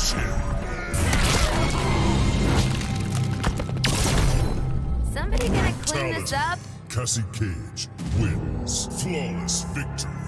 miss him. Somebody gonna clean this up? Cassie Cage wins. Flawless victory.